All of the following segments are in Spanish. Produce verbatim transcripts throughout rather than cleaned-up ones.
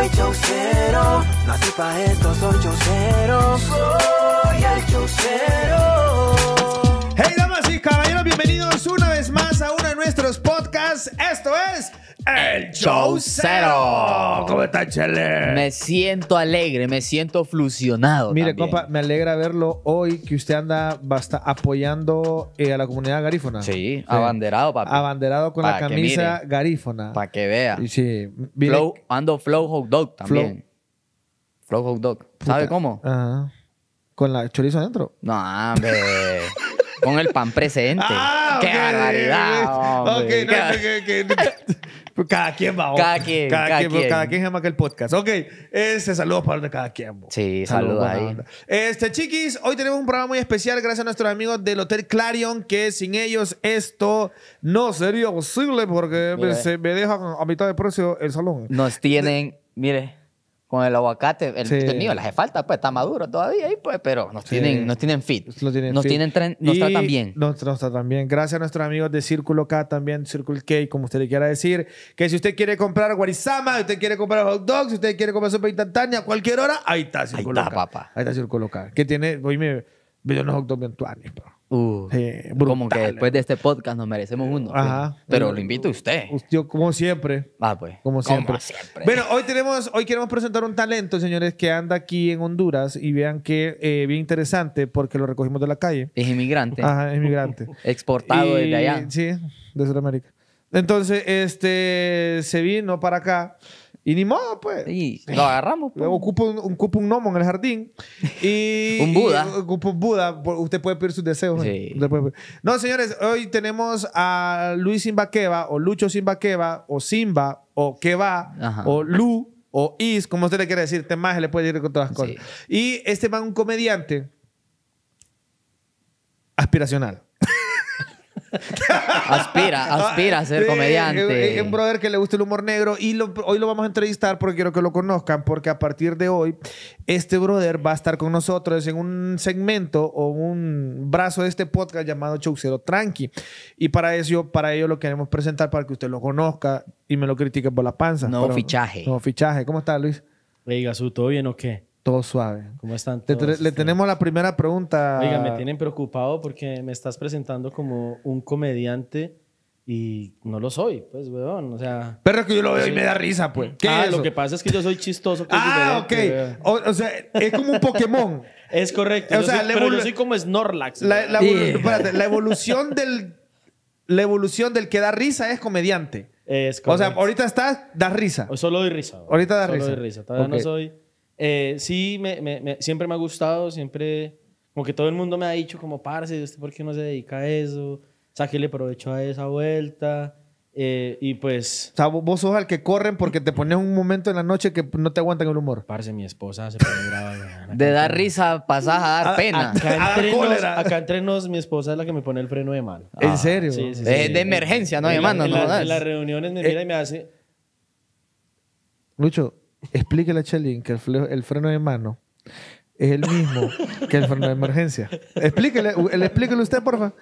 soy showsero, nací pa' esto, soy showsero, soy el showsero. Hey, damas y caballeros, bienvenidos una vez más a uno de nuestros podcasts. Esto es El Showsero. ¿Cómo están, Chele? Me siento alegre, me siento fusionado. Mire, también, compa, me alegra verlo hoy, que usted anda basta apoyando eh, a la comunidad garífona. Sí, sí, abanderado, papi. Abanderado con pa la camisa mire, garífona. Para que vea. Sí, mire. Flow, ando Flow Hot Dog también. Flow, flow Hot Dog. ¿Sabe cómo? Ajá. ¿Con la chorizo adentro? No, hombre. Con el pan presente. Ah, ¡qué okay, barbaridad! Ok, okay no, cada... Que, que, cada quien va. Cada quien. Cada, cada quien, quien. Cada quien se marca el podcast. Ok, este saludo para de cada quien. Bo. Sí, saludos ahí. Onda. Este, chiquis, hoy tenemos un programa muy especial gracias a nuestros amigos del Hotel Clarion, que sin ellos esto no sería posible porque mire, se me dejan a mitad de precio el salón. Nos tienen, de... mire... Con el aguacate, el, sí. el mío, le hace falta, pues está maduro todavía, ahí, pues, pero nos, sí. tienen, nos tienen fit. Tienen nos, fit. Tienen nos tratan bien. Nos, nos tratan bien. Gracias a nuestros amigos de Círculo K también, Círculo K, como usted le quiera decir. Que si usted quiere comprar guarizama, si usted quiere comprar hot dogs, si usted quiere comprar sopa instantánea a cualquier hora, ahí está Círculo K. Ahí está, papá. Ahí está Círculo K. Que tiene, hoy me veo unos hot dogs bien tuanes, pero. Uh, sí, como que después de este podcast nos merecemos uno. Ajá, ¿sí? Pero lo invito a usted. Yo, como siempre. Ah, pues. Como siempre. Como siempre. Bueno, hoy, tenemos, hoy queremos presentar un talento, señores, que anda aquí en Honduras y vean que eh, bien interesante porque lo recogimos de la calle. Es inmigrante. Ajá, es inmigrante. Exportado y, desde allá. Sí, de Sudamérica. Entonces, este, se vino para acá. Y ni modo, pues. Sí, lo agarramos. Pues. Ocupa un, un, un gnomo en el jardín. Y, un Buda. Y, ocupa un Buda. Usted puede pedir sus deseos. Sí. ¿No? No, señores, hoy tenemos a Luis Simbaqueba, o Lucho Simbaqueba, o Simba, o Queba, ajá, o Lu, o Is, como usted le quiere decir. Más le puede decir con todas las cosas. Sí. Y este man, un comediante aspiracional. aspira, aspira a ser comediante. Es un brother que le gusta el humor negro y lo, hoy lo vamos a entrevistar porque quiero que lo conozcan, porque a partir de hoy este brother va a estar con nosotros en un segmento o un brazo de este podcast llamado Showsero Tranqui, y para eso, para ello lo queremos presentar para que usted lo conozca y me lo critique por la panza. No Pero, fichaje. No fichaje. ¿Cómo está, Luis? Hey, Gazú, ¿todo bien o qué? Todo suave. ¿Cómo están todos? Le, le tenemos la primera pregunta. Oiga, me tienen preocupado porque me estás presentando como un comediante y no lo soy, pues, weón. O sea... Pero es que yo lo veo soy... y me da risa, pues. ¿Qué ah, es lo que pasa es que yo soy chistoso. Que ah, ok. O, o sea, es como un Pokémon. Es correcto. O sea, soy, pero yo soy como Snorlax. La, la, evolu yeah. espérate, la, evolución del, la evolución del que da risa es comediante. Es correcto. O sea, ahorita estás, das risa. O solo doy risa. Weón. Ahorita das solo risa. Solo doy risa. Todavía okay. no soy... Eh, sí, me, me, me, siempre me ha gustado, siempre, como que todo el mundo me ha dicho como, parce, ¿usted por qué no se dedica a eso? Sáquele provecho a esa vuelta, eh, y pues... O sea, vos sos al que corren porque te pones un momento en la noche que no te aguantan el humor. Parce, mi esposa se pone brava. De dar risa pasás a dar pena. Acá entre, nos, acá entre nos, mi esposa es la que me pone el freno de mano. ¿En ah, serio? Sí, sí, sí, de, sí, de emergencia, no de mano. En, no, en, la, en las reuniones me mira eh, y me hace... Lucho... Explíquele a Chelín que el, el freno de mano es el mismo que el freno de emergencia. Explíquele, el, explíquele usted, porfa.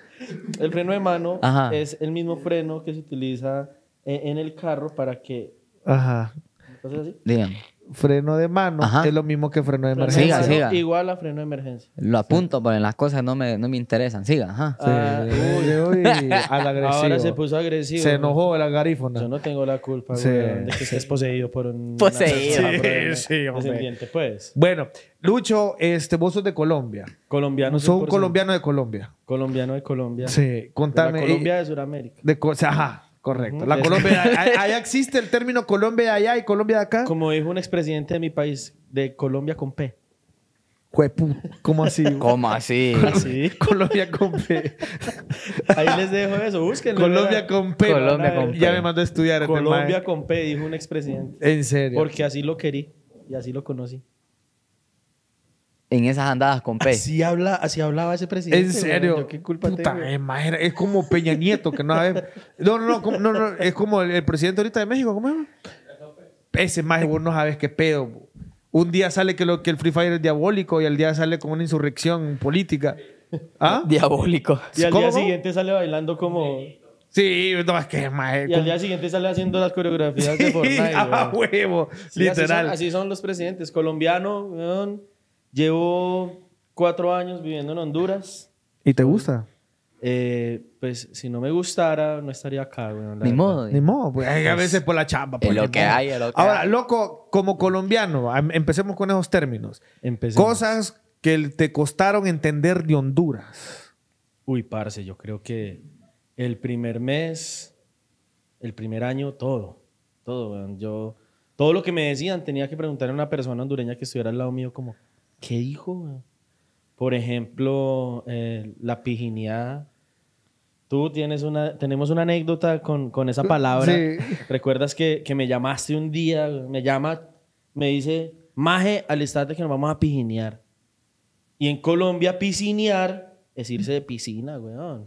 El freno de mano ajá. es el mismo freno que se utiliza en, en el carro para que... Ajá. Entonces, ¿así? Dígame. Freno de mano ajá. es lo mismo que freno de emergencia. Siga, siga. Igual a freno de emergencia. Lo apunto, sí. pero en las cosas no me, no me interesan. Siga, ajá. Ah, sí. uy, uy, al agresivo. Ahora se puso agresivo. Se enojó el garífona. Yo no tengo la culpa sí. de que estés poseído por un... Poseído. Una... Sí, por sí, descendiente, pues. Bueno, Lucho, este, vos sos de Colombia. Colombiano. Sos un colombiano de Colombia. Colombiano de Colombia. Sí, contame. De la Colombia de Sudamérica. De o sea, ajá. Correcto. La Colombia, allá existe el término Colombia de allá y Colombia de acá. Como dijo un expresidente de mi país, de Colombia con P. Juepu, ¿cómo así? ¿Cómo así? ¿Sí? Colombia con P. Ahí les dejo eso, búsquenlo. Colombia con P. Colombia con P. Ya me mandó a estudiar. Colombia con P, dijo un expresidente. ¿En serio? Porque así lo querí y así lo conocí. En esas andadas con P. Así, habla, así hablaba ese presidente. ¿En serio? ¿Qué culpa puta, tengo? Es como Peña Nieto, que no sabe... No, no, no, no, no, es como el, el presidente ahorita de México, ¿cómo es? Ese maje, vos no sabes qué pedo. Un día sale que, lo, que el Free Fire es diabólico y al día sale como una insurrección política. ¿Ah? Diabólico. Y al ¿Cómo? día siguiente sale bailando como... Sí, no, es que mae. Y al día siguiente sale haciendo las coreografías sí, de Fortnite. ¡Ah, huevo! Sí, literal. Así son, así son los presidentes. Colombiano, weón, llevo cuatro años viviendo en Honduras. ¿Y te gusta? Eh, pues si no me gustara, no estaría acá, weón. Ni modo. Ni modo. Pues, pues, a veces por la chamba. Por lo que hay, lo que Ahora, hay. Loco, como colombiano, empecemos con esos términos. Empecemos. Cosas que te costaron entender de Honduras. Uy, parce, yo creo que el primer mes, el primer año, todo. Todo, weón. Yo, todo lo que me decían tenía que preguntarle a una persona hondureña que estuviera al lado mío como, ¿qué dijo, weón? Por ejemplo, eh, la pijineada. Tú tienes una, tenemos una anécdota con, con esa palabra. Sí. ¿Recuerdas que, que me llamaste un día? Me llama, me dice, maje, al estate que nos vamos a pijinear. Y en Colombia, piscinear es irse de piscina, weón.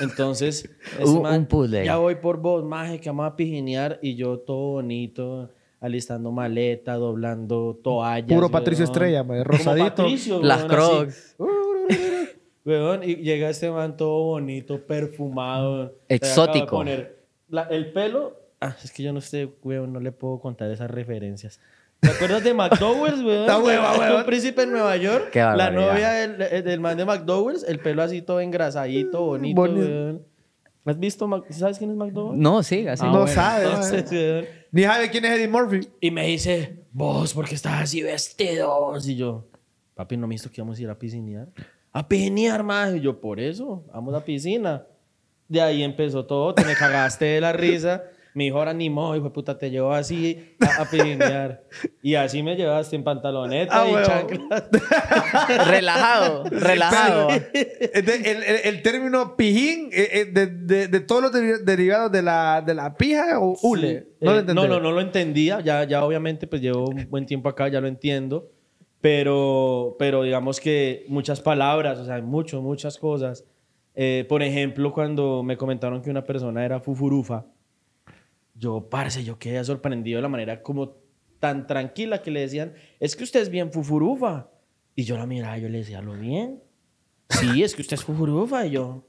Entonces, ese man, un puzzle. Ya voy por vos, maje, que vamos a pijinear. Y yo todo bonito, alistando maleta, doblando toallas. Puro Patricio weón. Estrella, man, rosadito. Patricio, las weón, Crocs. Weón, y llega este man todo bonito, perfumado. Exótico. Poner la, el pelo. Ah, es que yo no sé, weón, no le puedo contar esas referencias. ¿Te acuerdas de McDowell's, weón? Está hueva, weón. Un príncipe en Nueva York. Qué la novia del, del man de McDowell's, el pelo así todo engrasadito, bonito, bonito. Weón. ¿Has visto? ¿Sabes quién es McDowell? No, sí, así. Ah, no bueno, sabe. Entonces, weón. Ni sabe quién es Eddie Murphy. Y me dice, vos, ¿por qué estás así vestido? Y yo, papi, ¿no me visto que vamos a ir a piscinear? A piscinear, más. Y yo, por eso, vamos a piscina. De ahí empezó todo, te me cagaste de la risa. Mi hijo ahora ni modo, hijo de puta, te llevó así a, a pijinear. Y así me llevaste en pantaloneta ah, y chanclas. Relajado, relajado. El, el, el término pijín, de, de, de, de todos los de, derivados de la, de la pija o hule. Sí. No, eh, no, no, no lo entendía. Ya, ya obviamente pues llevo un buen tiempo acá, ya lo entiendo. Pero, pero digamos que muchas palabras, o sea, mucho, muchas cosas. Eh, por ejemplo, cuando me comentaron que una persona era fufurufa, yo, parce, yo quedé sorprendido de la manera como tan tranquila que le decían, es que usted es bien fufurufa. Y yo la miraba, yo le decía, ¿lo bien? Sí, es que usted es fufurufa. Y yo,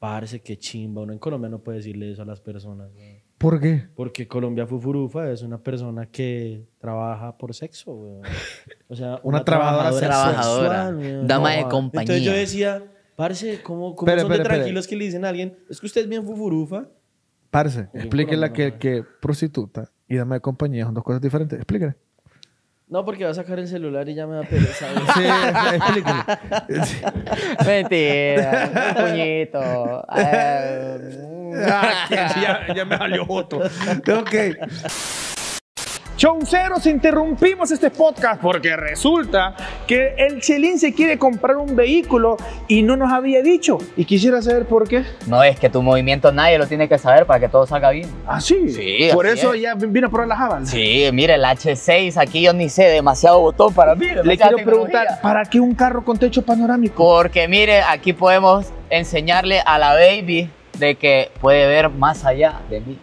parce, qué chimba. Uno en Colombia no puede decirle eso a las personas. Güey. ¿Por qué? Porque Colombia fufurufa es una persona que trabaja por sexo. Güey. O sea, una, una trabajadora, trabajadora sexual, dama de compañía. Entonces yo decía, parce, ¿cómo, cómo pere, son pere, de tranquilos pere. que le dicen a alguien, es que usted es bien fufurufa? Parce, explíquela que, que prostituta y dama de compañía son dos cosas diferentes. Explíquela. No, porque va a sacar el celular y ya me da pereza. Sí, explíquela. Mentira. Puñito. Ah, ya, ya me salió otro. Ok. Showseros, interrumpimos este podcast porque resulta que el Chelín se quiere comprar un vehículo y no nos había dicho. Y quisiera saber por qué. No, es que tu movimiento nadie lo tiene que saber para que todo salga bien. ¿Ah, sí? Sí. Por eso es. Ya vino a probar la Haval. Sí, mire, el hache seis aquí yo ni sé, demasiado botón para mí. Le quiero preguntar, ¿para qué un carro con techo panorámico? Porque mire, aquí podemos enseñarle a la baby de que puede ver más allá de mí.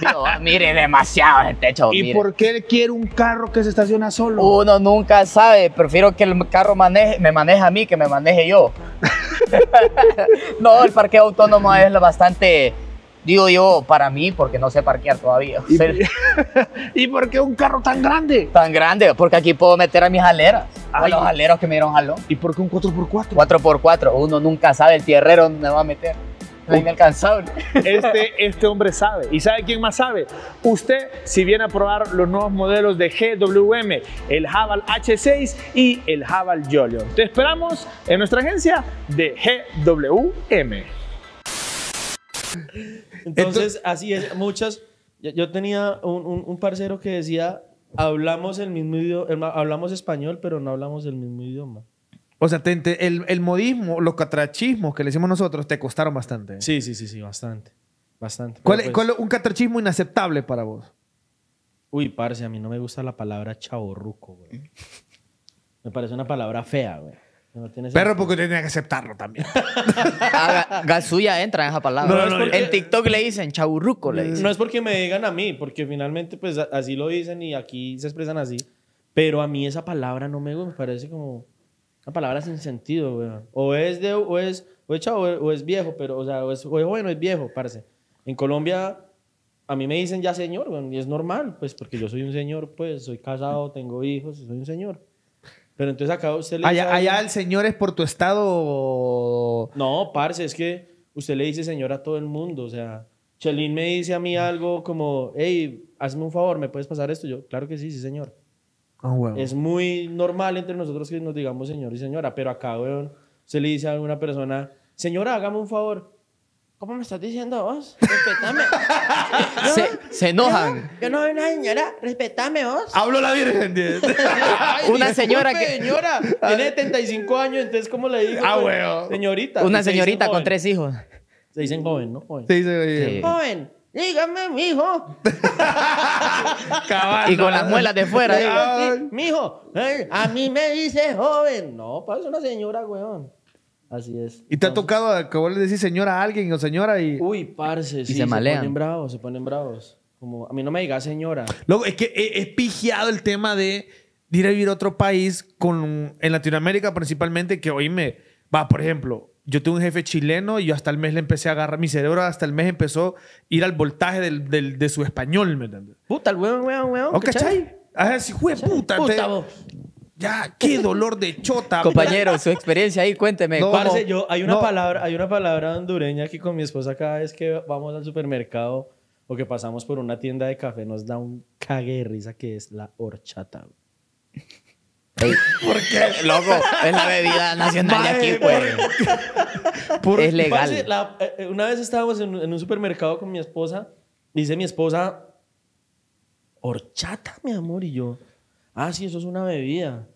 Digo, mire, demasiado el techo. ¿Y mire. por qué él quiere un carro que se estaciona solo? Uno nunca sabe. Prefiero que el carro maneje, me maneje a mí que me maneje yo. No, el parqueo autónomo es bastante, digo yo, para mí, porque no sé parquear todavía. ¿Y, ¿Y por qué un carro tan grande? Tan grande, porque aquí puedo meter a mis aleras. Ay, a los aleros que me dieron jalón. ¿Y por qué un cuatro por cuatro? cuatro por cuatro. Uno nunca sabe, el tierrero dónde me va a meter. Inalcanzable. Este, este hombre sabe. ¿Y sabe quién más sabe? Usted, si viene a probar los nuevos modelos de G W M, el Haval hache seis y el Haval Jolion. Te esperamos en nuestra agencia de G W M. Entonces, Entonces así es. Muchas... Yo tenía un, un, un parcero que decía, hablamos el mismo idioma, hablamos español, pero no hablamos el mismo idioma. O sea, te, te, el, el modismo, los catrachismos que le decimos nosotros te costaron bastante. Sí, sí, sí, sí, bastante. Bastante. ¿Cuál, pues, ¿cuál es un catrachismo inaceptable para vos? Uy, parce, a mí no me gusta la palabra chavorruco, güey. Me parece una palabra fea, güey. No tiene Pero porque usted tiene que aceptarlo también. Ah, Gazú ya entra en esa palabra. No, no, no, no, porque... En TikTok le dicen chavorruco, le dicen. No es porque me digan a mí, porque finalmente pues así lo dicen y aquí se expresan así. Pero a mí esa palabra no me gusta, me parece como... Una palabra sin sentido, weón. O es, de, o es o es chavo o es viejo, pero, o sea, o es, o es bueno, es viejo, parce. En Colombia a mí me dicen ya señor, bueno, y es normal, pues, porque yo soy un señor, pues, soy casado, tengo hijos, soy un señor. Pero entonces acá usted le... Allá, dice, allá el señor es por tu estado... No, parce, es que usted le dice señor a todo el mundo, o sea... Chelín me dice a mí algo como, hey, hazme un favor, ¿me puedes pasar esto? Yo, claro que sí, sí, señor. Oh, bueno. Es muy normal entre nosotros que nos digamos señor y señora, pero acá, weón, se le dice a una persona, señora, hágame un favor. ¿Cómo me estás diciendo vos? Respetame. ¿No? se, se enojan. Yo no soy una señora, respetame vos. Hablo la virgen, ¿sí? Ay, una señora que... señora, tiene setenta y cinco años, entonces, ¿cómo le digo? Ah, weón. Señorita. Una señorita con tres hijos. Se dicen joven, ¿no? Joven. Se dicen sí. Joven. Dígame, mijo. Cabal, y con las muelas de fuera. Digo, mijo, eh, a mí me dice joven. No, parece una señora, weón. Así es. ¿Y te no. ha tocado que vos le decís señora a alguien o señora? Y... Uy, parce, y sí. Se, se ponen bravos, se ponen bravos. Como, a mí no me digas señora. Luego, es que es pijeado el tema de ir a vivir a otro país, con, en Latinoamérica principalmente, que oíme, va, por ejemplo... Yo tengo un jefe chileno y yo hasta el mes le empecé a agarrar... Mi cerebro hasta el mes empezó a ir al voltaje del, del, de su español, ¿me entiendes? Puta, el huevón, huevón, huevón. ¿O cachai? Ah, sí, jue puta. Puta, te... vos. Ya, qué dolor de chota. Compañero, su experiencia ahí, cuénteme. No, parce, yo, hay una, no. palabra, hay una palabra hondureña que con mi esposa cada vez que vamos al supermercado o que pasamos por una tienda de café nos da un cague de risa, que es la horchata. Ey, ¿por qué? Loco, es la bebida nacional de aquí, pues. Por, es legal. Parce, la, una vez estábamos en, en un supermercado con mi esposa. Dice mi esposa, horchata, mi amor. Y yo, ah, sí, eso es una bebida.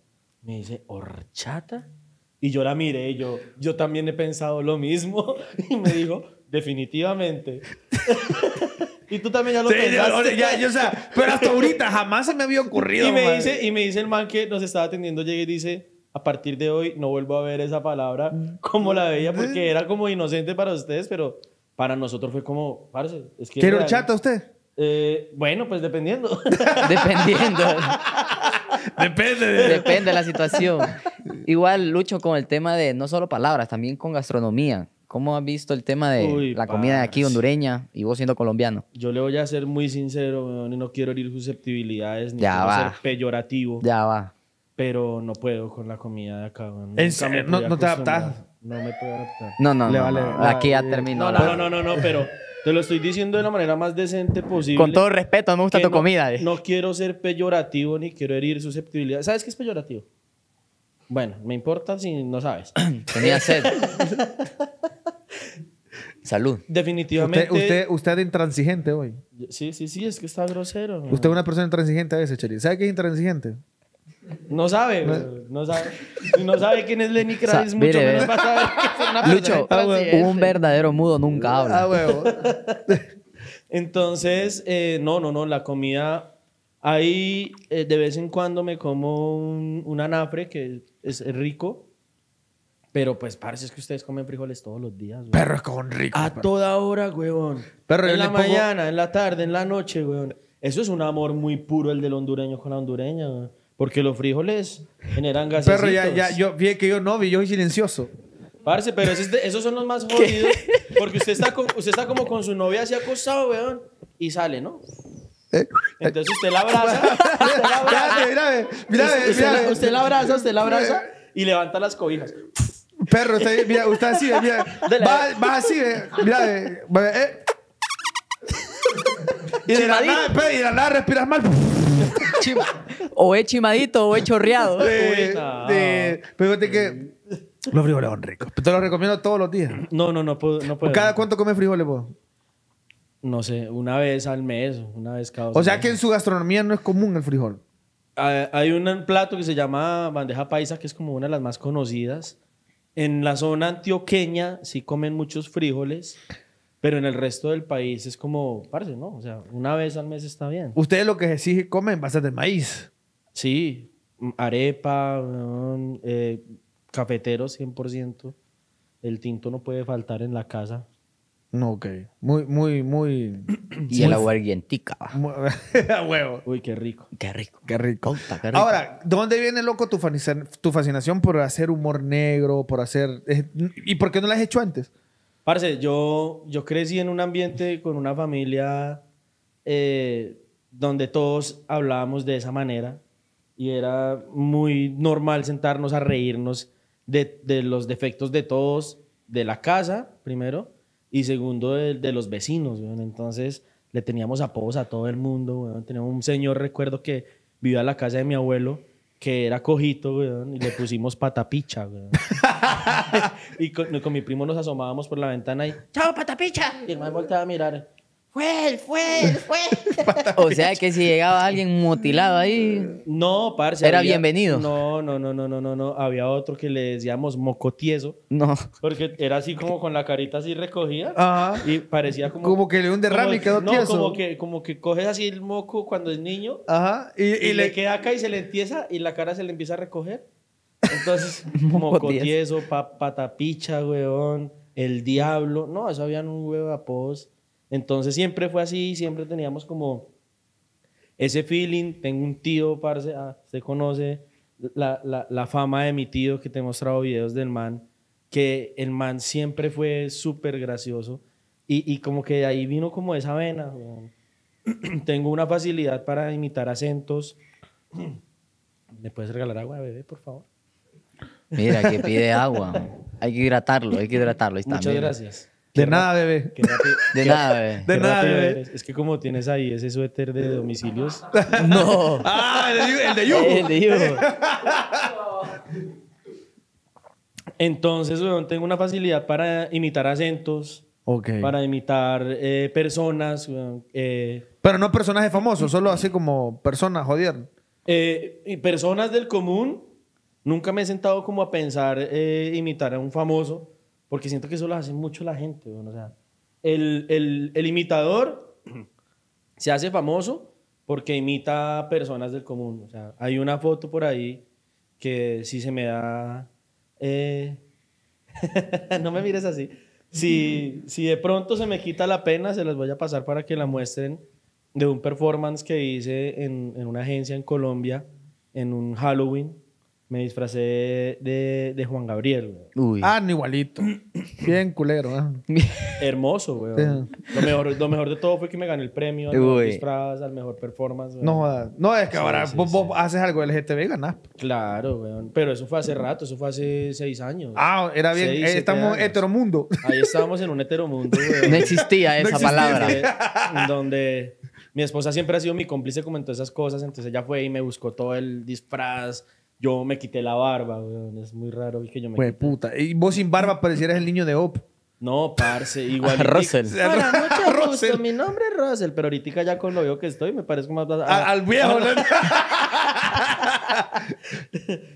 Me dice, horchata. Y yo la miré y yo, yo también he pensado lo mismo. Y me dijo, definitivamente. Y tú también ya lo sí, pensaste. Ya, ya, o sea, pero hasta ahorita jamás se me había ocurrido. Y me, dice, y me dice el man que nos estaba atendiendo, llega y dice, a partir de hoy no vuelvo a ver esa palabra como la veía, porque era como inocente para ustedes, pero para nosotros fue como, parce, es que... ¿Quiere horchata usted? Eh, bueno, pues dependiendo. Dependiendo. Depende. De... Depende de la situación. Igual, Lucho, con el tema de no solo palabras, también con gastronomía. ¿Cómo has visto el tema de Uy, la comida de aquí hondureña y vos siendo colombiano? Yo le voy a ser muy sincero, no, no quiero herir susceptibilidades, ni quiero ser peyorativo. Ya va. Pero no puedo con la comida de acá. ¿En serio? No, ¿No te adaptas? No me puedo adaptar. No, no, le no. Vale. no. Aquí ya terminó. No, no, no, no, no, pero te lo estoy diciendo de la manera más decente posible. Con todo respeto, no me gusta tu no, comida. Eh. No quiero ser peyorativo, ni quiero herir susceptibilidades. ¿Sabes qué es peyorativo? Bueno, me importa si no sabes. Tenía sed. Salud. Definitivamente. Usted, usted, usted es intransigente hoy. Sí, sí, sí, es que está grosero. Man. Usted es una persona intransigente a veces, Chely. ¿Sabe qué es intransigente? No sabe. No, no sabe. No sabe quién es Lenny Kravitz, o sea, mucho mire, menos va a saber que es una Lucho, ah, bueno. Un verdadero mudo nunca habla. Ah, huevo. Entonces, eh, no, no, no, la comida... Ahí eh, de vez en cuando me como un, un anafre que es rico, pero pues parce, es que ustedes comen frijoles todos los días. Güey. Perro es con rico. A perro. Toda hora, huevón. Perro, en la mañana, pongo... en la tarde, en la noche, huevón. Eso es un amor muy puro el del hondureño con la hondureña, güey. Porque los frijoles generan gasecitos. Perro, ya, ya, yo vi que yo no vi, yo soy silencioso. Parce, pero esos, esos son los más jodidos, ¿qué? Porque usted está, con, usted está como con su novia así acostado, huevón, y sale, ¿no? ¿Eh? Entonces usted la abraza, usted la abraza, mírame, mírame, mírame, usted, mírame. La, usted la abraza, usted la abraza y levanta las cobijas. Perro, usted, mira, usted así, mira, va, va así, mira, eh. Y de la nada, y de la nada respiras mal. Chima. O es chimadito o es chorreado. De, de, pero fíjate que los frijoles son ricos. Te los recomiendo todos los días. No, no, no puedo. No puedo. ¿Cada cuánto comes frijoles vos? No sé, una vez al mes, una vez cada... O sea que en su gastronomía no es común el frijol. Hay un plato que se llama bandeja paisa, que es como una de las más conocidas. En la zona antioqueña sí comen muchos frijoles, pero en el resto del país es como, parce, ¿no? O sea, una vez al mes está bien. Ustedes lo que sí comen bastante maíz. Sí, arepa, eh, cafetero cien por ciento. El tinto no puede faltar en la casa. No, ok. Muy, muy, muy... Y el aguardientica. A huevo. Uy, qué rico. Qué rico. Qué rico. Conta, qué rico. Ahora, ¿dónde viene, loco, tu, tu fascinación por hacer humor negro, por hacer... ¿Y por qué no lo has hecho antes? Parce, yo, yo crecí en un ambiente con una familia eh, donde todos hablábamos de esa manera y era muy normal sentarnos a reírnos de, de los defectos de todos, de la casa, primero, y segundo, de, de los vecinos, weón. Entonces, le teníamos apodos a todo el mundo, weón. Teníamos un señor, recuerdo, que vivía en la casa de mi abuelo, que era cojito, weón, y le pusimos Patapicha, weón. Y con, con mi primo nos asomábamos por la ventana y... ¡Chao, Patapicha! Y el man volteaba a mirar. ¡Fue él, fue él, fue él! O sea, que si llegaba alguien mutilado ahí... No, parce. Era había, bienvenido. No, no, no, no, no, no, no. Había otro que le decíamos mocotieso. No. Porque era así como con la carita así recogida. Ajá. Y parecía como... Como que le un derrame y quedó no, tieso. No, como que, como que coges así el moco cuando es niño. Ajá. Y, y, y le... le queda acá y se le empieza... Y la cara se le empieza a recoger. Entonces, mocotieso, pa, Patapicha, weón, el diablo. No, eso habían un huevo de apodos. Entonces siempre fue así, siempre teníamos como ese feeling. Tengo un tío, parce, ah, usted conoce la, la, la fama de mi tío, que te he mostrado videos del man, que el man siempre fue súper gracioso y, y como que de ahí vino como esa vena. Tengo una facilidad para imitar acentos. ¿Me puedes regalar agua, bebé, por favor? Mira, que pide agua. Hay que hidratarlo, hay que hidratarlo. Ahí está, muchas mira. gracias. De nada, bebé. De nada, bebé. De nada, bebé. Es que como tienes ahí ese suéter de domicilios. No. Ah, el de Yugo. El de Yugo. Entonces, weón, tengo una facilidad para imitar acentos. Ok. Para imitar eh, personas. Weón, eh, pero no personajes famosos, solo así como personas, joder. Eh, personas del común. Nunca me he sentado como a pensar eh, imitar a un famoso. Porque siento que eso lo hace mucho la gente. Bueno, o sea, el, el, el imitador se hace famoso porque imita a personas del común. O sea, hay una foto por ahí que si se me da... Eh... no me mires así. Si, si de pronto se me quita la pena, se las voy a pasar para que la muestren, de un performance que hice en, en una agencia en Colombia, en un Halloween. Me disfracé de, de Juan Gabriel, güey. Ah, no, igualito. Bien culero, ¿eh? Hermoso, güey. Lo mejor, lo mejor de todo fue que me gané el premio al mejor disfraz, al mejor performance, güey. No, no, es que sí, ahora sí, vos, sí. vos haces algo L G T B y ganás. Claro, güey. Pero eso fue hace rato, eso fue hace seis años. Ah, era bien. Seis, eh, estamos en heteromundo. Ahí estábamos en un heteromundo, güey. No existía esa no existía. palabra. Donde mi esposa siempre ha sido mi cómplice como en todas esas cosas. Entonces ella fue y me buscó todo el disfraz. Yo me quité la barba, weón. Es muy raro que yo me pues, quité. Puta. Y vos sin barba parecieras el niño de O P. No, parce. Igual. Russell. Ahora, mucho gusto. Mi nombre es Russell. Pero ahorita ya con lo viejo que estoy me parezco más... A, al viejo.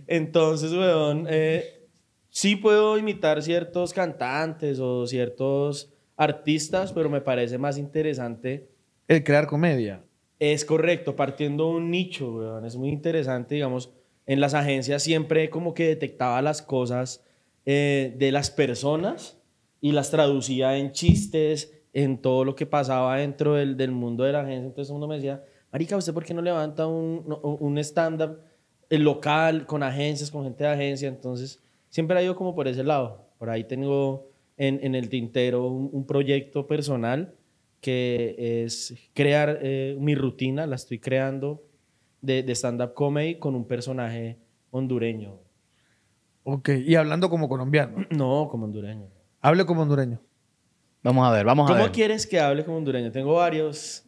Entonces, weón, eh, sí puedo imitar ciertos cantantes o ciertos artistas, pero me parece más interesante... El crear comedia. Es correcto. Partiendo de un nicho, weón. Es muy interesante, digamos... En las agencias siempre como que detectaba las cosas eh, de las personas y las traducía en chistes, en todo lo que pasaba dentro del, del mundo de la agencia. Entonces uno me decía, marica, ¿usted por qué no levanta un, un stand-up local con agencias, con gente de agencia? Entonces siempre ha ido como por ese lado. Por ahí tengo en, en el tintero un, un proyecto personal que es crear eh, mi rutina, la estoy creando. De, de stand-up comedy con un personaje hondureño. Ok, y hablando como colombiano. No, como hondureño. Hable como hondureño. Vamos a ver, vamos a ver. ¿Cómo quieres que hable como hondureño? Tengo varios.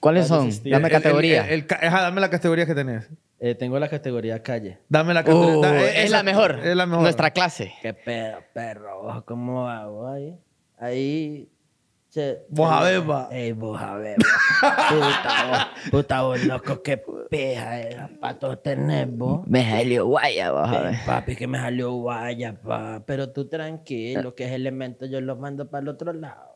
¿Cuáles son? Estilos. Dame categoría. El, el, el, el, ajá, dame la categoría que tenés. Eh, tengo la categoría calle. Dame la categoría. Uh, da, es, es, la, la mejor, es la mejor. Nuestra clase. Qué pedo, perro. ¿Cómo hago ahí? Ahí... Che, vos a beba. Ey, vos a beba. Puta vos, puta vos, loco, qué pija era para todos tener vos. Me salió guaya, vos a ver. Papi, que me salió guaya, pa. Pero tú tranquilo, que es elemento, yo los mando para el otro lado.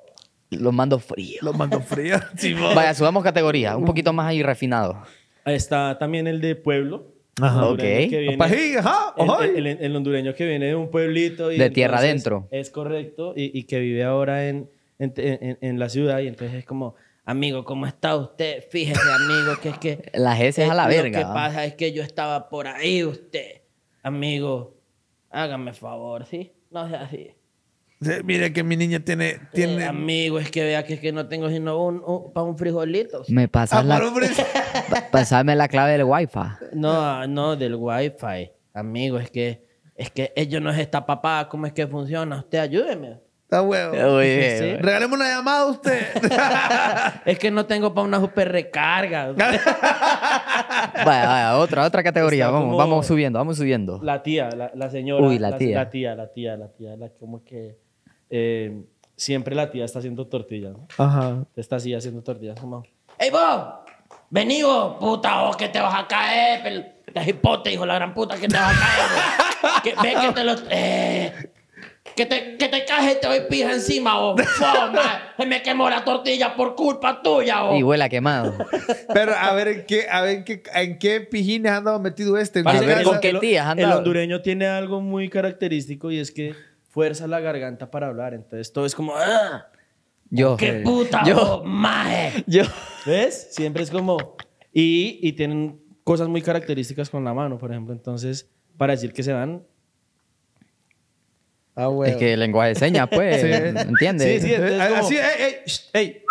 Los mando frío. Los mando frío. Sí, vaya, subamos categoría, un poquito más ahí refinado. Está también el de pueblo. Ajá, ok. Viene, Pají, ajá, el, el, el hondureño que viene de un pueblito. Y de tierra adentro. Es correcto, y, y que vive ahora en... en, en, en la ciudad, y entonces es como, amigo, ¿cómo está usted? Fíjese, amigo, que es que... Las heces a la verga. Lo que pasa es que yo estaba por ahí, usted. Amigo, hágame favor, ¿sí? No sea así. Mire que mi niña tiene... tiene... Eh, amigo, es que vea que, es que no tengo sino un, un, para un frijolito. Me pasas ah, la... pa pasame la clave del wifi. No, no, del wifi. Amigo, es que... Es que ellos no es esta papá. ¿Cómo es que funciona? Usted ayúdeme. Está huevo. ¿Sí? Regáleme una llamada a usted. Es que no tengo para una super recarga. Vaya, vaya, otra, otra categoría. Vamos, vamos subiendo, vamos subiendo. La tía, la, la señora. Uy, la, la tía. La tía, la tía, la tía. La, como que... Eh, siempre la tía está haciendo tortillas, ¿no? Ajá. Está así haciendo tortillas. Como, ¡ey, vos! Vení, vos, puta, vos que te vas a caer. Pel... La hipote, hijo, la gran puta, que te vas a caer. Que, ve que te lo... Eh, que te, que te caje y te doy pija encima, vos. Se me quemó la tortilla por culpa tuya, vos. Y huele a quemado. Pero a ver, ¿en qué, a ver, ¿en qué, en qué pijines andaba metido este? A ver, ¿con qué tías andaba? El hondureño tiene algo muy característico y es que fuerza la garganta para hablar. Entonces todo es como... ¡Ah! Yo. ¡Qué puta, yo, vos, maje! Yo. ¿Ves? Siempre es como... Y, y tienen... cosas muy características con la mano, por ejemplo. Entonces, para decir que se dan... Ah, bueno. Es que el lenguaje de señas, pues. Sí. ¿Entiendes? Sí, sí. Entonces, como, así, ey, ey, ey.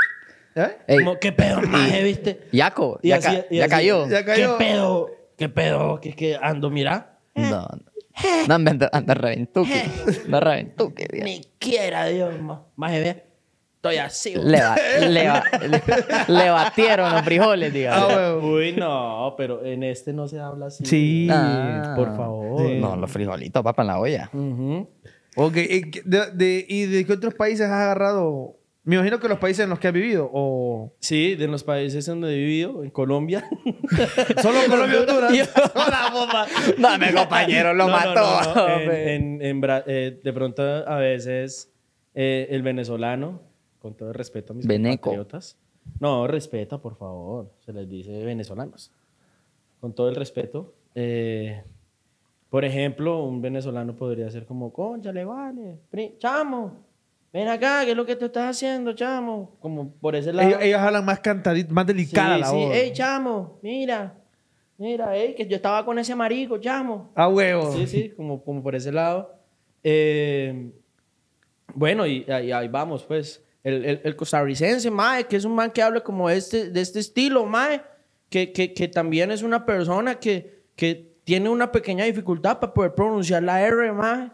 ¿Eh? Como, ¿qué pedo, maje, viste? Yaco, y ya, así, ca y ya, así, cayó. ya cayó. ¿Qué pedo? ¿Qué pedo? ¿Qué, qué ando, mira? No, no. No, anda reventuque. Anda reventuque, Dios. Ni quiera, Dios, maje, vea. Estoy así. Le, va, le, va, le, le batieron los frijoles, digamos. Ah, uy, no, pero en este no se habla así. Sí, ah, por favor. Sí. No, los frijolitos, papá, en la olla. Uh-huh. Ok, ¿y de, de, ¿y de qué otros países has agarrado? Me imagino que los países en los que has vivido, o... Sí, de los países donde he vivido, en Colombia. Solo en Colombia y Honduras. ¡Hola, bomba! No, mi compañero lo no, mató. No, no. En, en, en Bra eh, de pronto, a veces, eh, el venezolano... Con todo el respeto a mis compatriotas. No, respeta, por favor. Se les dice venezolanos. Con todo el respeto. Eh, por ejemplo, un venezolano podría ser como, concha, le vale, chamo, ven acá, ¿qué es lo que tú estás haciendo, chamo? Como por ese lado. Ellos, ellos hablan más cantadito, más delicada sí, la sí. voz. Ey, chamo, mira, mira, ey, que yo estaba con ese marico, chamo. A huevo. Sí, sí, como, como por ese lado. Eh, bueno, y, y ahí vamos, pues. El, el, el costarricense, mae, que es un man que habla como este, de este estilo, mae, que, que, que también es una persona que, que tiene una pequeña dificultad para poder pronunciar la R, mae.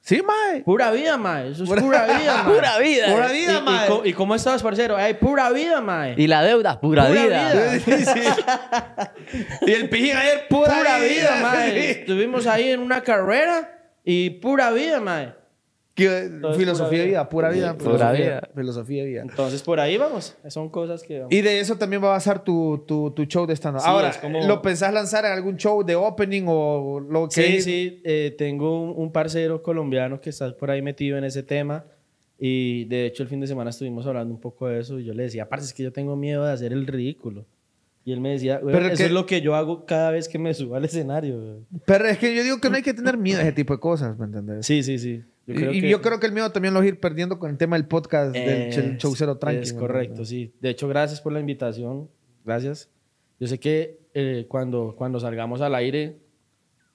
Sí, mae. Pura vida, mae. Eso es pura, pura vida, mae. Pura vida. Pura vida, y, mae. Y, y, ¿Y cómo estás, parcero? Ay, pura vida, mae. Y la deuda, pura, pura vida. vida. Sí, sí. Y el pijín ayer, pura, pura vida, vida, mae. Sí. Estuvimos ahí en una carrera y pura vida, mae. Entonces, filosofía de vida, vida, pura vida, pura filosofía, vida. Filosofía de vida. Entonces, por ahí vamos. Son cosas que... Vamos. Y de eso también va a basar tu, tu, tu show de stand-up. Sí, ahora, como... ¿lo pensás lanzar en algún show de opening o lo que...? Sí, sí. Eh, tengo un, un parcero colombiano que está por ahí metido en ese tema. Y, de hecho, el fin de semana estuvimos hablando un poco de eso. Y yo le decía, aparte, es que yo tengo miedo de hacer el ridículo. Y él me decía, pero eso que... es lo que yo hago cada vez que me subo al escenario. Güey. Pero es que yo digo que no hay que tener miedo a ese tipo de cosas, ¿me entendés? Sí, sí, sí. Yo creo y que, yo creo que el miedo también lo voy a ir perdiendo con el tema del podcast es, del Showsero Tranqui. Es correcto, sí. De hecho, gracias por la invitación. Gracias. Yo sé que eh, cuando, cuando salgamos al aire,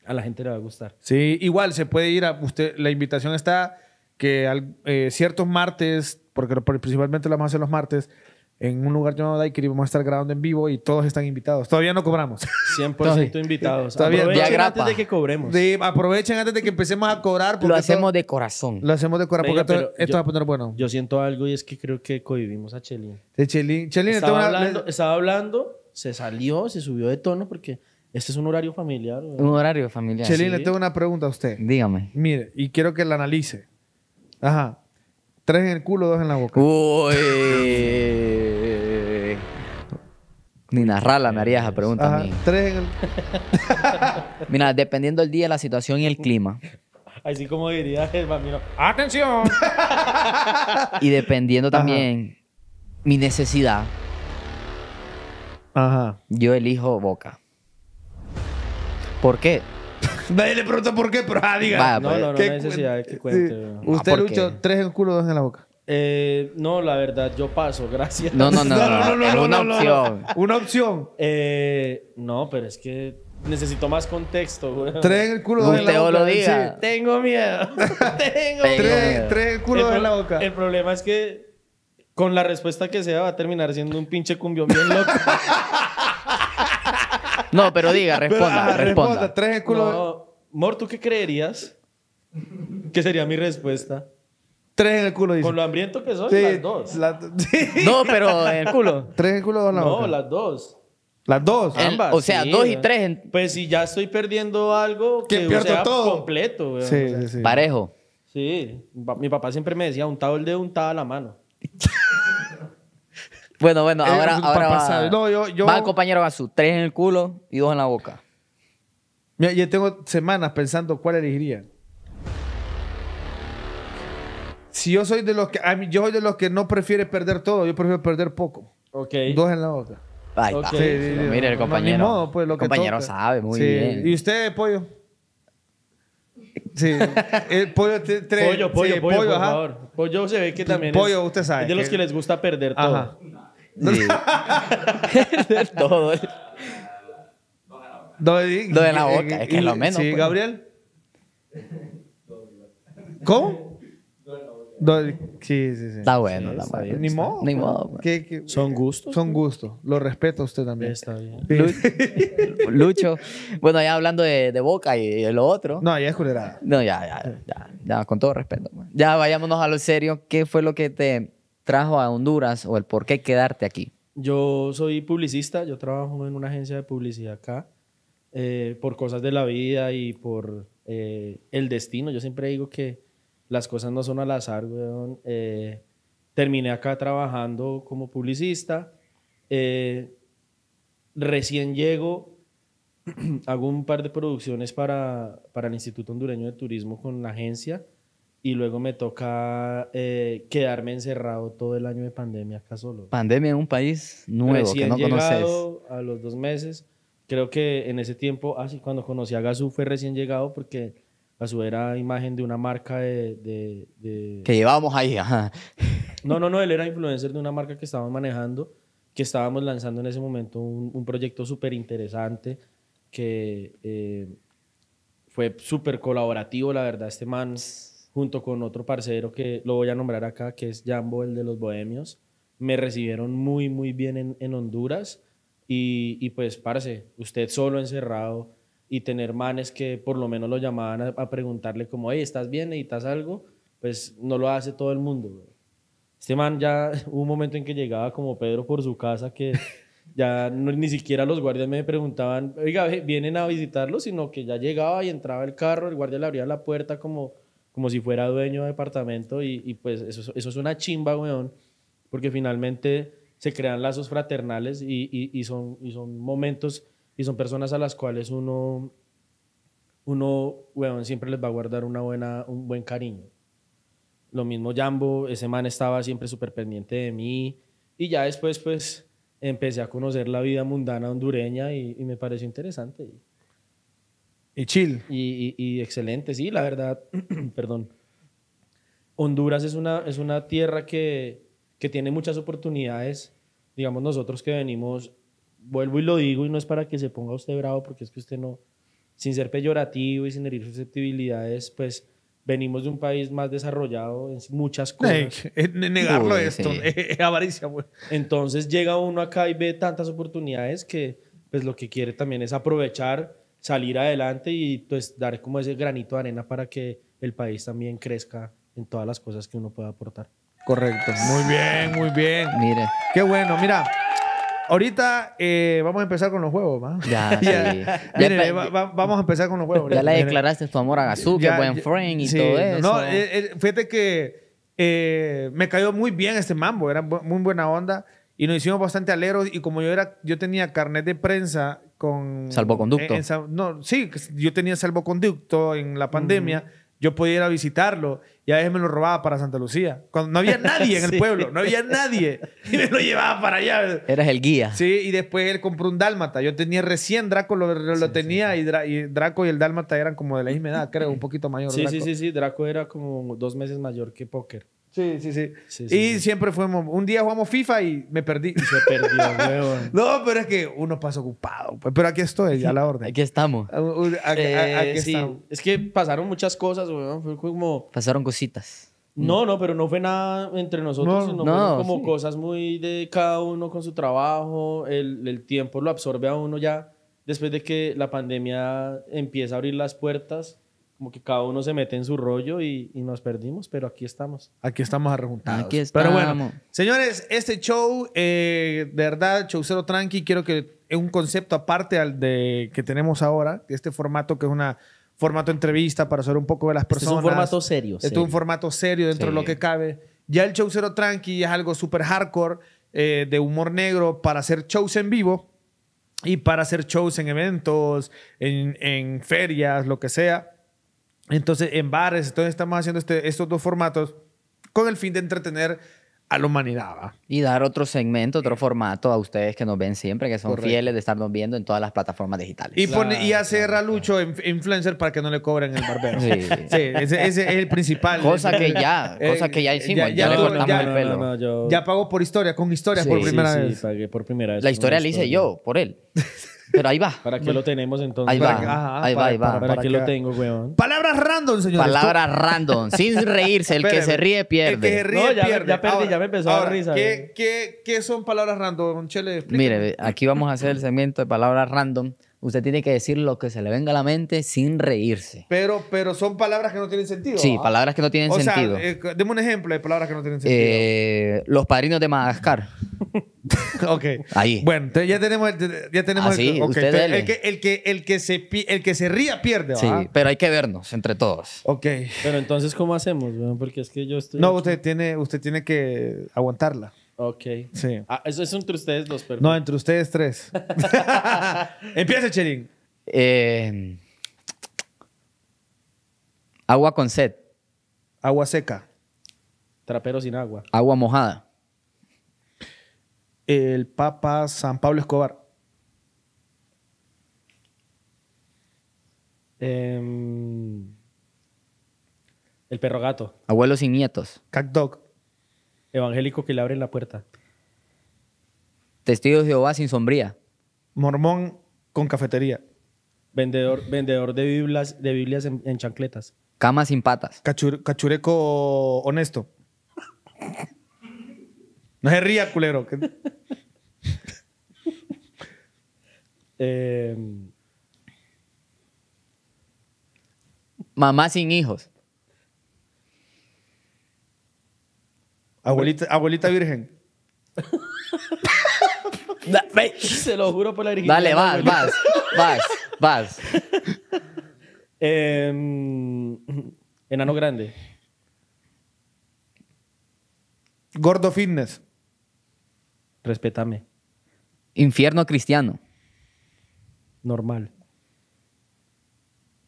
a la gente le va a gustar. Sí, igual se puede ir a usted. La invitación está que al, eh, ciertos martes, porque principalmente lo vamos a hacer los martes, en un lugar llamado Daiquiri vamos a estar grabando en vivo y todos están invitados. Todavía no cobramos. cien por ciento invitados. Todavía aprovechen antes de que cobremos. De, aprovechen antes de que empecemos a cobrar. Lo hacemos de corazón. Lo hacemos de corazón porque esto, esto yo, va a poner bueno. Yo siento algo y es que creo que cohibimos a Chelín. De Chelín. Chelín estaba, hablando, estaba hablando, se salió, se subió de tono porque este es un horario familiar. ¿Verdad? Un horario familiar. Chelín, sí. Le tengo una pregunta a usted. Dígame. Mire, y quiero que la analice. Ajá. Tres en el culo, dos en la boca. Uy. Ni narrarla me haría esa pregunta. Ajá, a mí. Tres en el... Mira, dependiendo del día, la situación y el clima. Así como diría el bambino. ¡Atención! Y dependiendo también, ajá, mi necesidad, ajá, yo elijo boca. ¿Por qué? Nadie le pregunta por qué, pero ah, diga. Vaya, no, no, no, ¿qué necesidad cu que cuente? Sí. Usted, ah, Lucho, tres en el culo, dos en la boca. Eh, no, la verdad, yo paso, gracias. No, no, no, no, no, no, no, no una no, opción. No, una opción. Eh, no, pero es que necesito más contexto, güey. Trae el culo de la boca. Lo diga. Sí. Tengo miedo. Tengo miedo. Trae el culo de la boca. El problema es que con la respuesta que sea va a terminar siendo un pinche cumbión bien loco. No, pero diga, responda, pero, ah, responda. responda. Trae el culo. No, Mor, ¿tú qué creerías que sería mi respuesta? Tres en el culo, dice. Con lo hambriento que soy, sí, las dos. La, sí. No, pero en el culo. Tres en el culo o la No, boca? las dos. ¿Las dos? El, Ambas. O sea, sí, dos y tres. En... Pues si ya estoy perdiendo algo que pierdo sea todo completo. Weón. Sí, o sea, sí. Parejo. Sí. Mi papá siempre me decía, untado el dedo, untada la mano. Bueno, bueno, ahora, eh, ahora va, no, yo, yo... va el compañero Gazú. Tres en el culo y dos en la boca. Mira, yo tengo semanas pensando cuál elegiría. Si yo soy de los que... A mí, yo soy de los que no prefiere perder todo. Yo prefiero perder poco. Ok. Dos en la boca. Ahí está. Okay. Sí, sí, sí, no, mire, el compañero... No, modo, pues, lo el que compañero toca. sabe muy sí. bien. ¿Y usted, Pollo? Sí. El pollo, te, tre... pollo, pollo, sí, pollo, pollo, por ajá. favor. Pollo se ve que también Pollo, es, usted sabe. Es de los que, que les gusta perder ajá. todo. Sí. Perder todo. Dos en la boca. Dos en la boca. Es que es lo menos. Sí, pues. Gabriel. ¿Cómo? Sí, sí, sí. Está bueno, sí, está bien. Ni modo. Ni modo ¿Qué, qué, Son gustos. Son gustos. Lo respeto a usted también. Está bien. Lucho. Lucho. Bueno, ya hablando de, de boca y de lo otro. No, ya es culerada. No, ya, ya, ya, ya. Con todo respeto. Ya vayámonos a lo serio. ¿Qué fue lo que te trajo a Honduras o el por qué quedarte aquí? Yo soy publicista. Yo trabajo en una agencia de publicidad acá. Eh, por cosas de la vida y por eh, el destino. Yo siempre digo que las cosas no son al azar, weón. Eh, terminé acá trabajando como publicista. Eh, recién llego, hago un par de producciones para, para el Instituto Hondureño de Turismo con la agencia y luego me toca eh, quedarme encerrado todo el año de pandemia acá solo. Pandemia en un país nuevo recién que no llegado, conoces. A los dos meses. Creo que en ese tiempo, así ah, cuando conocí a Gazú fue recién llegado porque... Gazú era imagen de una marca de, de, de... Que llevábamos ahí, ajá. No, no, no, él era influencer de una marca que estábamos manejando, que estábamos lanzando en ese momento un, un proyecto súper interesante, que eh, fue súper colaborativo, la verdad, este man, junto con otro parcero que lo voy a nombrar acá, que es Jambo, el de los bohemios, me recibieron muy, muy bien en, en Honduras, y, y pues, parce, usted solo encerrado... y tener manes que por lo menos lo llamaban a, a preguntarle como, hey, ¿estás bien? ¿Necesitas algo? Pues no lo hace todo el mundo, güey. Este man ya hubo un momento en que llegaba como Pedro por su casa que ya no, ni siquiera los guardias me preguntaban, oiga, ¿vienen a visitarlo? Sino que ya llegaba y entraba el carro, el guardia le abría la puerta como, como si fuera dueño de departamento y, y pues eso, eso es una chimba, weón, porque finalmente se crean lazos fraternales y, y, y, son, y son momentos... Y son personas a las cuales uno, uno bueno, siempre les va a guardar una buena, un buen cariño. Lo mismo Jambo, ese man estaba siempre súper pendiente de mí. Y ya después, pues, empecé a conocer la vida mundana hondureña y, y me pareció interesante. Y chill. Y, y, y excelente, sí, la verdad. Perdón. Honduras es una, es una tierra que, que tiene muchas oportunidades. Digamos, nosotros que venimos... Vuelvo y lo digo, y no es para que se ponga usted bravo, porque es que usted no, sin ser peyorativo y sin herir susceptibilidades, pues venimos de un país más desarrollado en muchas cosas. Eh, negarlo Uy, esto, sí. es avaricia. Pues. Entonces llega uno acá y ve tantas oportunidades que pues lo que quiere también es aprovechar, salir adelante y pues dar como ese granito de arena para que el país también crezca en todas las cosas que uno pueda aportar. Correcto. Muy bien, muy bien. Mire. Qué bueno, mira. Ahorita eh, vamos a empezar con los juegos, ¿va? Ya, ya, sí. Mire, ya va, va, vamos a empezar con los juegos. Ya le declaraste tu amor a Gazú, que buen friend y sí, todo eso. No, eh, fíjate que eh, me cayó muy bien este mambo, era muy buena onda y nos hicimos bastante aleros y como yo era, yo tenía carnet de prensa con... Salvoconducto. En, en, no, sí, yo tenía salvoconducto en la pandemia. Mm. Yo podía ir a visitarlo y a veces me lo robaba para Santa Lucía. Cuando no había nadie en el sí. pueblo, no había nadie. Y me lo llevaba para allá. Eras el guía. Sí, y después él compró un dálmata. Yo tenía recién Draco, lo, lo sí, tenía sí. Y, Dra y Draco y el dálmata eran como de la misma edad, creo, un poquito mayor. Sí, Draco. sí, sí, sí. Draco era como dos meses mayor que Póker. Sí, sí, sí. sí, sí y sí. siempre fuimos... Un día jugamos FIFA y me perdí. Y se perdió, weón. No, pero es que uno pasa ocupado. Pero aquí estoy, sí. a la orden. Aquí estamos. A, a, a, eh, aquí sí. estamos. Es que pasaron muchas cosas, weón. Fue como... Pasaron cositas. No, no, pero no fue nada entre nosotros, no, sino no, como sí. cosas muy de cada uno con su trabajo. El, el tiempo lo absorbe a uno ya. Después de que la pandemia empieza a abrir las puertas, como que cada uno se mete en su rollo y, y nos perdimos, pero aquí estamos. Aquí estamos arrejuntados. Aquí estamos. Pero bueno, señores, este show, eh, de verdad, Showsero Tranqui, quiero que es un concepto aparte al de que tenemos ahora, este formato que es una... Formato entrevista para saber un poco de las personas. Este es un formato serio. Este es un formato serio dentro sí. de lo que cabe. Ya el Showsero Tranqui es algo súper hardcore, eh, de humor negro, para hacer shows en vivo y para hacer shows en eventos, en, en ferias, lo que sea. Entonces, en bares. Entonces, estamos haciendo este, estos dos formatos con el fin de entretener a la humanidad, ¿va? Y dar otro segmento, otro formato a ustedes que nos ven siempre, que son Correcto. fieles de estarnos viendo en todas las plataformas digitales. Y, claro, pone, y hacer claro, a Lucho claro. influencer para que no le cobren el barbero. Sí, sí ese, ese es el principal. Cosa que ya, eh, cosa que ya hicimos. Ya, ya, ya le cortamos ya, el pelo. No, no, no, yo... Ya pagó por historia, con historia sí, por primera sí, vez. Sí, pagué por primera vez. La historia la hice yo, por él. Pero ahí va. ¿Para qué lo tenemos entonces? Ahí va, Ajá, ahí va, ahí va. ¿Para, para, para qué lo tengo, weón? Palabras random, señores. Palabras random. Sin reírse. El que se ríe pierde. El que se ríe no, ya, pierde. Ya perdí, ahora, ya me empezó ahora, a risa. ¿Qué, qué, ¿Qué son palabras random? Chele, explícame. Mire, aquí vamos a hacer el segmento de palabras random. Usted tiene que decir lo que se le venga a la mente sin reírse. Pero, pero son palabras que no tienen sentido. Sí, ¿ah? palabras que no tienen o sentido. Sea, eh, deme un ejemplo de palabras que no tienen sentido. Eh, los padrinos de Madagascar. Ok. Ahí. Bueno, entonces ya tenemos... Ya tenemos Así, el, okay. usted entonces, el, que, el, que, el, que se, el que se ría pierde, ¿ah? Sí, pero hay que vernos entre todos. Ok. Pero entonces, ¿cómo hacemos? Porque es que yo estoy... No, usted tiene, usted tiene que aguantarla. Ok. Sí. Ah, eso es entre ustedes dos, perfecto. No, entre ustedes tres. Empieza, Cherín. Eh, agua con sed. Agua seca. Trapero sin agua. Agua mojada. El Papa San Pablo Escobar. Eh, el perro gato. Abuelos y nietos. Cat dog. Evangélico que le abren la puerta. Testigos de Jehová sin sombría. Mormón con cafetería. Vendedor, vendedor de Biblias, de Biblias en, en chancletas. Cama sin patas. Cachur, cachureco honesto. No se ría, culero. eh... Mamá sin hijos. Abuelita, abuelita virgen. Se lo juro por la virgen. Dale, vas, vas, vas, vas. Eh, enano grande. Gordo fitness. Respétame. Infierno cristiano. Normal.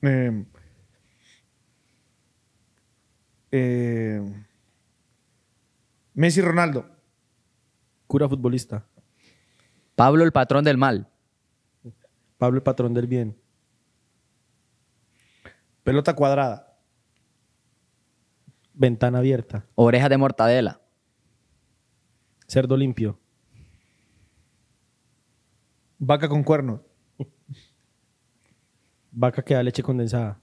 Eh... eh Messi Ronaldo. Cura futbolista. Pablo el patrón del mal. Pablo el patrón del bien. Pelota cuadrada. Ventana abierta. Oreja de mortadela. Cerdo limpio. Vaca con cuernos. Vaca que da leche condensada.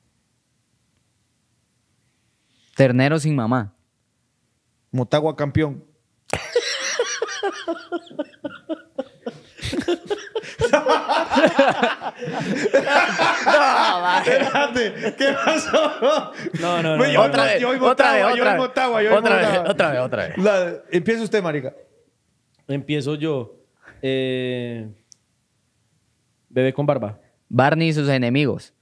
Ternero sin mamá. Motagua campeón. No, espérate, ¿qué pasó? No, no, no. Otra vez, yo voy Motagua, yo voy Motagua. Otra vez, otra vez. La, empieza usted, marica. Empiezo yo. Eh, bebé con barba. Barney y sus enemigos.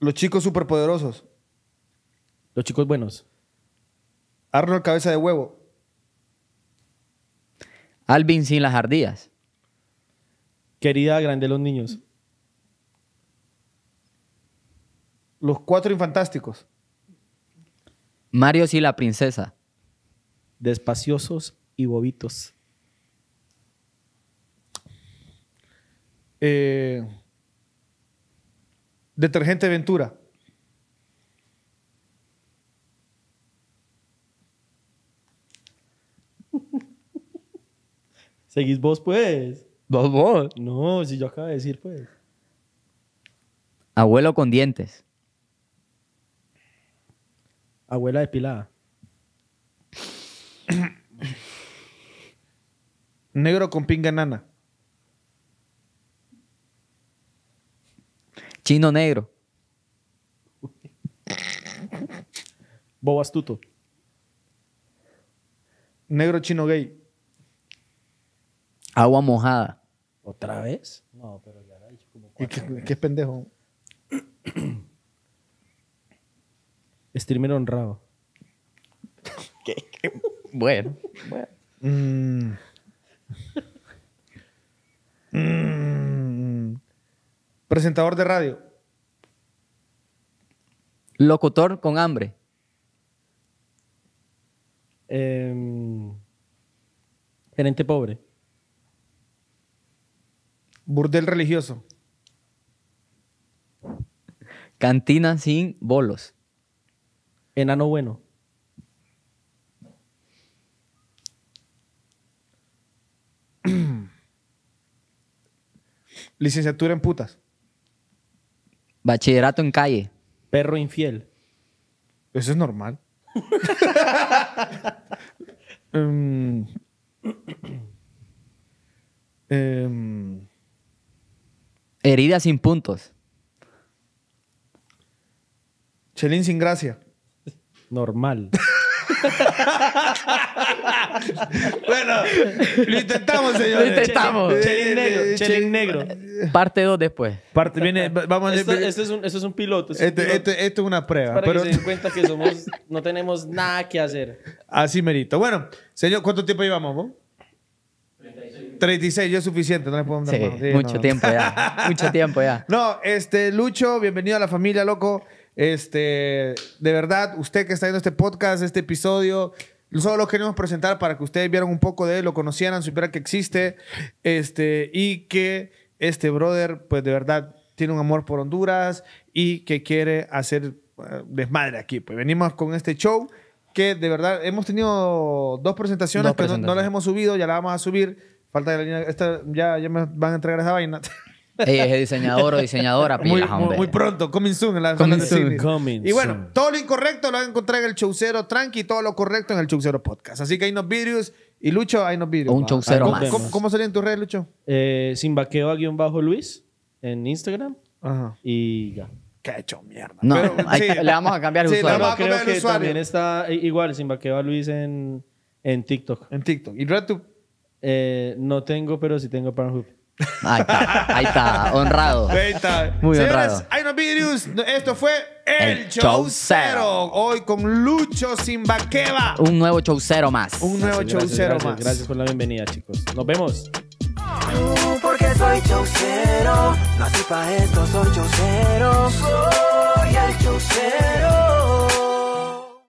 Los chicos superpoderosos. Los chicos buenos. Arnold cabeza de huevo. Alvin sin las ardillas. Querida grande los niños. Los cuatro infantásticos. Mario y la princesa. Despaciosos y bobitos. Eh, detergente Ventura. Seguís vos, pues. ¿Vos vos? No, si yo acabo de decir, pues. Abuelo con dientes. Abuela depilada. Negro con pinga nana. Chino negro. Bobo astuto. Negro chino gay. Agua mojada. ¿Otra vez? No, pero ya la he dicho como cuatro veces. ¿Qué pendejo? Streamer honrado. ¿Qué, qué? Bueno. Bueno. Mm. Mm. Presentador de radio. Locutor con hambre. Eh, gerente pobre. Burdel religioso. Cantina sin bolos. Enano bueno. Licenciatura en putas. Bachillerato en calle. Perro infiel. Eso es normal. um, um, Herida sin puntos. Chelín sin gracia. Normal. Bueno, lo intentamos, señores. Lo intentamos. Chelín negro. Chelín negro. Parte dos después. Parte, viene, vamos esto, a... esto, es un, esto es un piloto. Esto es, este, este, este es una prueba. Para pero... que se den cuenta que somos, no tenemos nada que hacer. Así merito. Bueno, señor, ¿cuánto tiempo llevamos vos? treinta y seis, ya es suficiente, no les podemos dar sí, sí, mucho no. tiempo ya, mucho tiempo ya. No, este, Lucho, bienvenido a la familia, loco. Este, de verdad, usted que está viendo este podcast, este episodio, solo lo queremos presentar para que ustedes vieran un poco de él, lo conocieran, supieran que existe, este, y que este brother, pues de verdad, tiene un amor por Honduras y que quiere hacer desmadre aquí. Pues venimos con este show que de verdad hemos tenido dos presentaciones, dos presentaciones. pero no, no las hemos subido, ya las vamos a subir. Falta la línea, esta, ya, ya me van a entregar esa vaina. Ella es diseñador o diseñadora. Muy, pila, muy, muy pronto, coming soon. En la coming soon. Coming y bueno, soon. Todo lo incorrecto lo van a encontrar en el Showsero Tranqui y todo lo correcto en el Showsero Podcast. Así que hay nos vidrios y Lucho, hay nos vidrios. Un Showsero más. ¿Cómo, cómo salían tus redes, Lucho? Eh, Simbaqueba-Luis en Instagram. Ajá. Y ya. Que ha hecho mierda. No, pero, hay, sí. Le vamos a cambiar el sí, usuario. Pero creo que usuario. También está igual Simbaqueba-Luis en, en TikTok. En TikTok. ¿Y RedTube? Eh, no tengo, pero sí tengo Pornhub. Ahí está, ahí está, honrado. Ahí está. Muy señores, honrado. Hay unos videos. Esto fue El, el Showsero. Showsero. Hoy con Lucho Simbaqueba. Un nuevo Showsero más. Un nuevo gracias, Showsero gracias, más. Gracias por la bienvenida, chicos. Nos vemos. Tú, porque soy Showsero. No soy pa' esto, soy Showsero.